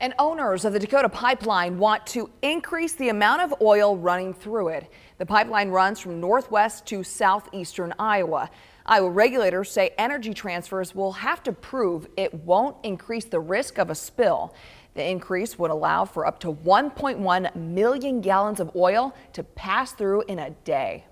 And owners of the Dakota Pipeline want to increase the amount of oil running through it. The pipeline runs from northwest to southeastern Iowa. Iowa regulators say Energy Transfers will have to prove it won't increase the risk of a spill. The increase would allow for up to 1.1 million gallons of oil to pass through in a day.